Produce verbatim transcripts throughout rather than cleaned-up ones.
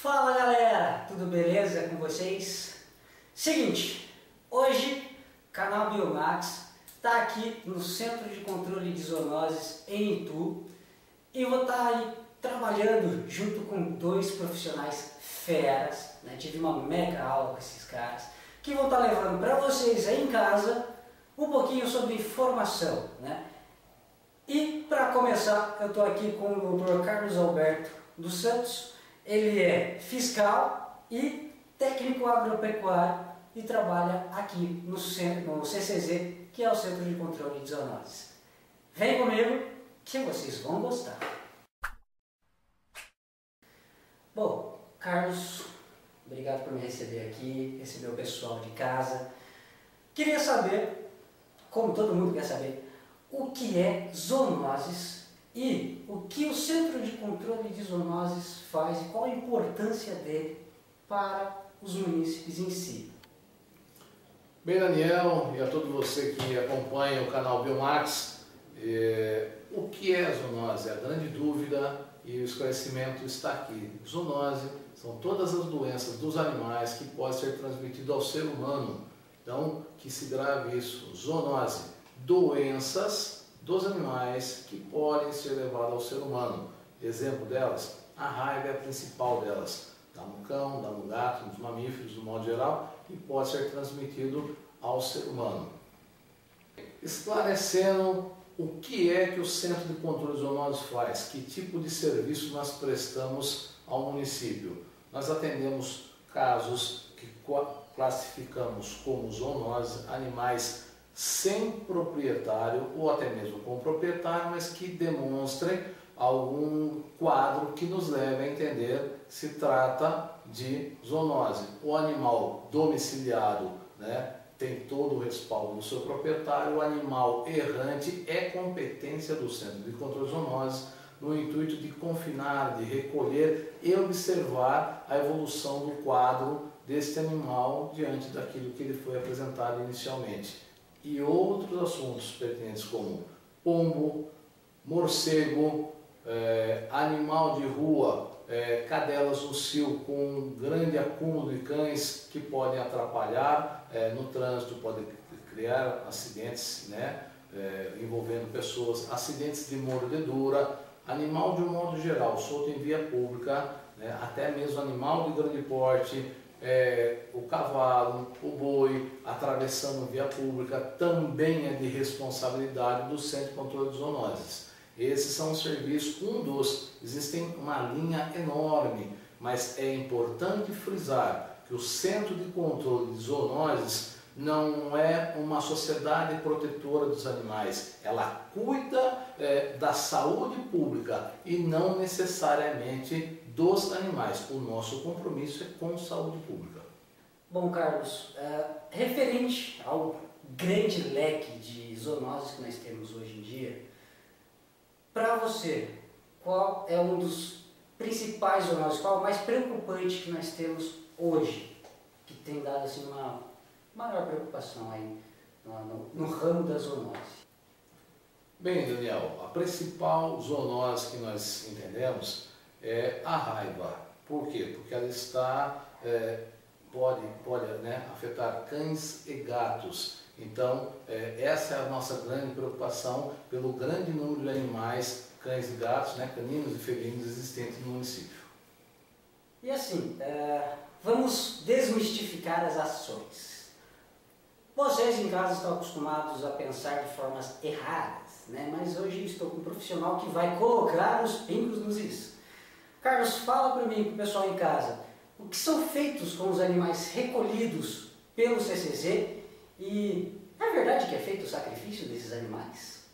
Fala galera, tudo beleza com vocês? Seguinte, hoje o canal BioMax está aqui no Centro de Controle de Zoonoses em Itu e vou estar tá aí trabalhando junto com dois profissionais feras, né? Tive uma mega aula com esses caras que vão estar tá levando para vocês aí em casa um pouquinho sobre informação, né? E para começar, eu estou aqui com o doutor Carlos Alberto dos Santos. Ele é fiscal e técnico agropecuário e trabalha aqui no, centro, no C C Z, que é o Centro de Controle de Zoonoses. Vem comigo que vocês vão gostar. Bom, Carlos, obrigado por me receber aqui, receber o pessoal de casa. Queria saber, como todo mundo quer saber, o que é zoonoses e o que o Centro de Controle de Zoonoses faz e qual a importância dele para os munícipes em si. Bem, Daniel, e a todo você que acompanha o canal BioMax, eh, o que é a zoonose? É a grande dúvida e o esclarecimento está aqui. Zoonose são todas as doenças dos animais que podem ser transmitidas ao ser humano. Então, que se grave isso, zoonose. Doenças dos animais que podem ser levadas ao ser humano. Exemplo delas, a raiva é a principal delas. Dá no cão, dá no gato, nos mamíferos, no modo geral, e pode ser transmitido ao ser humano. Esclarecendo o que é que o Centro de Controle de Zoonoses faz, que tipo de serviço nós prestamos ao município. Nós atendemos casos que classificamos como zoonoses, animais sem proprietário ou até mesmo com proprietário, mas que demonstrem algum quadro que nos leve a entender se trata de zoonose. O animal domiciliado, né, tem todo o respaldo do seu proprietário, o animal errante é competência do Centro de Controle de Zoonoses no intuito de confinar, de recolher e observar a evolução do quadro deste animal diante daquilo que ele foi apresentado inicialmente. E outros assuntos pertinentes como pombo, morcego, eh, animal de rua, eh, cadelas no cio com um grande acúmulo de cães que podem atrapalhar eh, no trânsito, podem criar acidentes, né, eh, envolvendo pessoas, acidentes de mordedura, animal de um modo geral, solto em via pública, né, até mesmo animal de grande porte, É, o cavalo, o boi, atravessando via pública, também é de responsabilidade do Centro de Controle de Zoonoses. Esses são os serviços, um dos, existem uma linha enorme, mas é importante frisar que o Centro de Controle de Zoonoses não é uma sociedade protetora dos animais, ela cuida é, da saúde pública e não necessariamente dos animais. O nosso compromisso é com a saúde pública. Bom, Carlos, uh, referente ao grande leque de zoonoses que nós temos hoje em dia, para você, qual é um dos principais zoonoses, qual é o mais preocupante que nós temos hoje, que tem dado assim, uma maior preocupação aí no, no ramo da zoonose? Bem, Daniel, a principal zoonose que nós entendemos é a raiva. Por quê? Porque ela está, é, pode, pode né, afetar cães e gatos. Então, é, essa é a nossa grande preocupação pelo grande número de animais, cães e gatos, né, caninos e felinos existentes no município. E assim, é, vamos desmistificar as ações. Vocês em casa estão acostumados a pensar de formas erradas, né? Mas hoje estou com um profissional que vai colocar os pingos nos is. Carlos, fala para mim, para o pessoal em casa, o que são feitos com os animais recolhidos pelo C C Z e é verdade que é feito o sacrifício desses animais?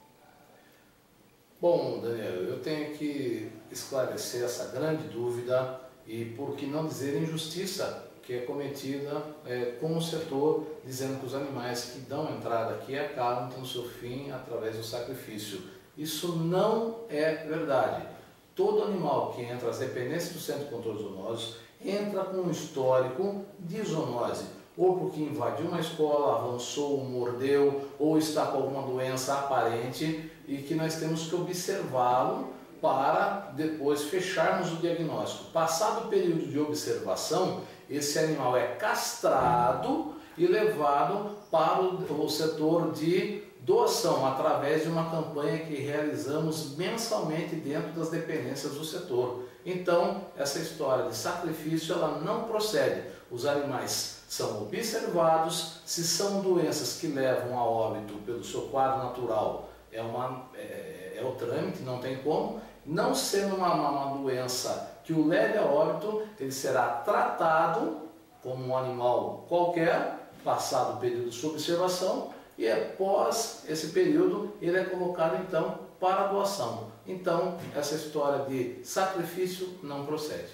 Bom, Daniel, eu tenho que esclarecer essa grande dúvida e, por que não dizer, injustiça que é cometida é, com o setor, dizendo que os animais que dão entrada aqui acabam tendo seu fim através do sacrifício. Isso não é verdade. Todo animal que entra às dependências do Centro de Controle de Zoonoses entra com um histórico de zoonose, ou porque invadiu uma escola, avançou, mordeu, ou está com alguma doença aparente e que nós temos que observá-lo para depois fecharmos o diagnóstico. Passado o período de observação, esse animal é castrado e levado para o setor de doação, através de uma campanha que realizamos mensalmente dentro das dependências do setor. Então, essa história de sacrifício, ela não procede. Os animais são observados, se são doenças que levam a óbito pelo seu quadro natural, é, uma, é, é o trâmite, não tem como. Não sendo uma, uma doença que o leve a óbito, ele será tratado como um animal qualquer, passado o período de sua observação, e após esse período ele é colocado então para a doação. Então essa história de sacrifício não procede.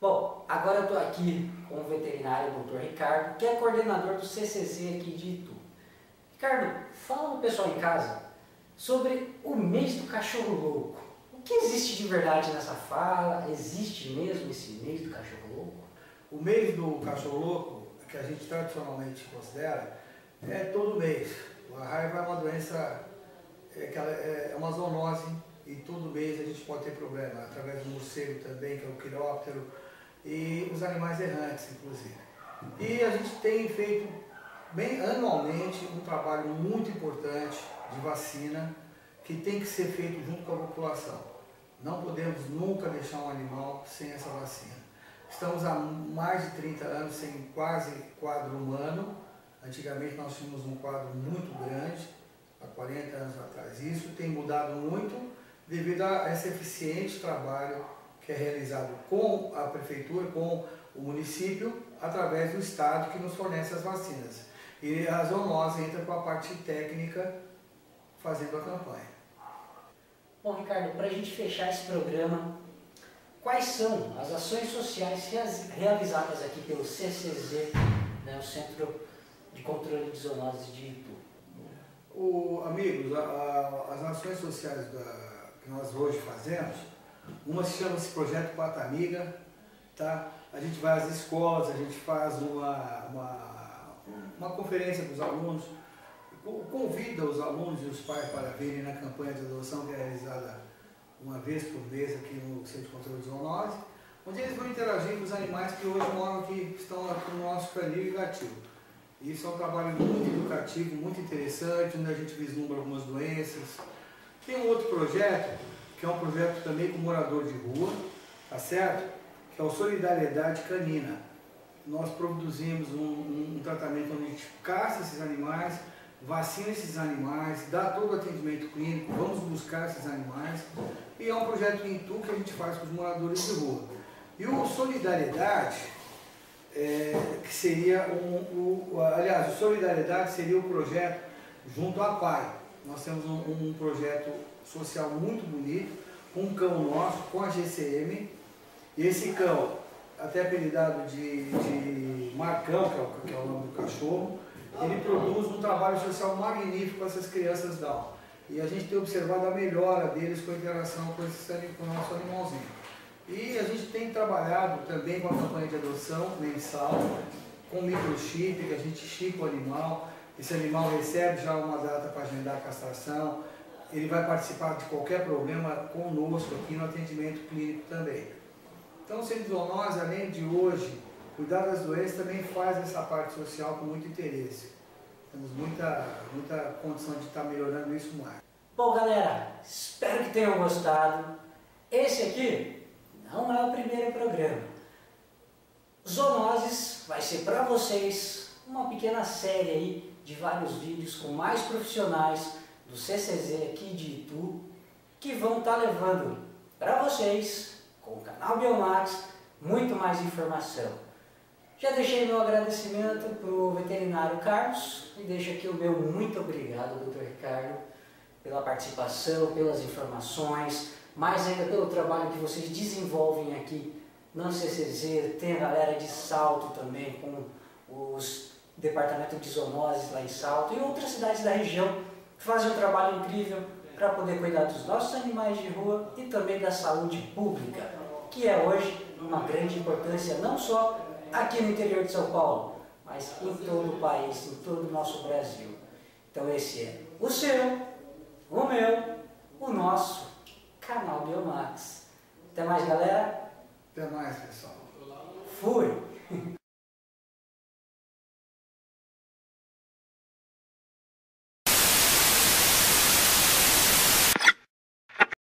Bom, agora eu estou aqui com o veterinário doutor Ricardo, que é coordenador do C C C aqui de Itu. Ricardo, fala para o pessoal em casa sobre o mês do cachorro louco. O que existe de verdade nessa fala? Existe mesmo esse mês do cachorro louco? O mês do cachorro louco, que a gente tradicionalmente considera, é todo mês. A raiva é uma doença, é, que ela é uma zoonose, e todo mês a gente pode ter problema, através do morcego também, que é o quiróptero, e os animais errantes, inclusive. E a gente tem feito, bem anualmente, um trabalho muito importante de vacina, que tem que ser feito junto com a população. Não podemos nunca deixar um animal sem essa vacina. Estamos há mais de trinta anos sem quase quadro humano. Antigamente nós tínhamos um quadro muito grande, há quarenta anos atrás. Isso tem mudado muito devido a esse eficiente trabalho que é realizado com a prefeitura, com o município, através do Estado que nos fornece as vacinas. E a zoonose entra com a parte técnica fazendo a campanha. Bom, Ricardo, para a gente fechar esse programa, quais são as ações sociais realizadas aqui pelo C C Z, né, o Centro de Controle de Zoonoses de Itu? O, amigos, a, a, as ações sociais da, que nós hoje fazemos, uma se chama esse Projeto quatro Amiga, tá? A gente vai às escolas, a gente faz uma, uma, uma conferência com os alunos, convida os alunos e os pais para virem na campanha de adoção que é realizada uma vez por mês aqui no Centro de Controle de Zoonoses, onde eles vão interagir com os animais que hoje moram aqui, estão aqui no nosso canil e gatilho. Isso é um trabalho muito educativo, muito interessante, onde a gente vislumbra algumas doenças. Tem um outro projeto, que é um projeto também com morador de rua, tá certo? Que é o Solidariedade Canina. Nós produzimos um, um, um tratamento onde a gente caça esses animais, vacina esses animais, dá todo o atendimento clínico, vamos buscar esses animais. E é um projeto em Itu que a gente faz com os moradores de rua. E o Solidariedade, é, que seria um, um, aliás, o Solidariedade seria o projeto junto à P A I. Nós temos um, um projeto social muito bonito, com um cão nosso, com a G C M. E esse cão, até apelidado de, de Marcão, que é, o, que é o nome do cachorro, ele produz um trabalho social magnífico com essas crianças Down. E a gente tem observado a melhora deles com a interação com, esse, com o nosso animalzinho. E a gente tem trabalhado também com a campanha de adoção mensal, com microchip, que a gente chipa o animal. Esse animal recebe já uma data para agendar a castração. Ele vai participar de qualquer problema conosco aqui no atendimento clínico também. Então, sendo nós, além de hoje, cuidar das doenças, também faz essa parte social com muito interesse. Temos muita, muita condição de estar melhorando isso mais. Bom, galera, espero que tenham gostado. Esse aqui não é o primeiro programa. Zoonoses vai ser para vocês uma pequena série aí de vários vídeos com mais profissionais do C C Z aqui de Itu, que vão estar levando para vocês, com o canal BioMax, muito mais informação. Já deixei meu agradecimento para o veterinário Carlos e deixo aqui o meu muito obrigado, doutor Ricardo, pela participação, pelas informações, mais ainda pelo trabalho que vocês desenvolvem aqui no C C Z. Tem a galera de Salto também, com os departamentos de zoonoses lá em Salto e outras cidades da região que fazem um trabalho incrível para poder cuidar dos nossos animais de rua e também da saúde pública, que é hoje uma grande importância não só aqui no interior de São Paulo, mas em todo o país, em todo o nosso Brasil. Então esse é o seu, o meu, nosso canal BioMax. Até mais, galera. Até mais, pessoal. Fui!